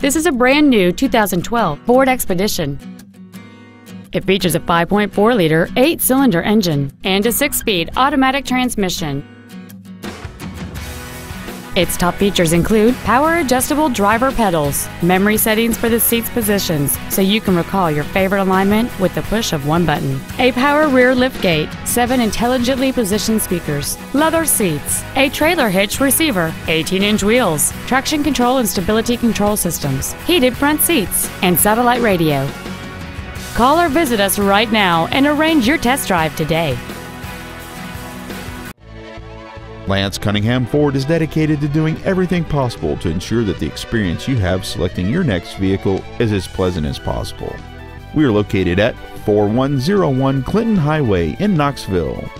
This is a brand new 2012 Ford Expedition. It features a 5.4-liter, 8-cylinder engine and a 6-speed automatic transmission. Its top features include power-adjustable driver pedals, memory settings for the seat's positions so you can recall your favorite alignment with the push of one button, a power rear liftgate, 7 intelligently positioned speakers, leather seats, a trailer hitch receiver, 18-inch wheels, traction control and stability control systems, heated front seats, and satellite radio. Call or visit us right now and arrange your test drive today. Lance Cunningham Ford is dedicated to doing everything possible to ensure that the experience you have selecting your next vehicle is as pleasant as possible. We are located at 4101 Clinton Highway in Knoxville.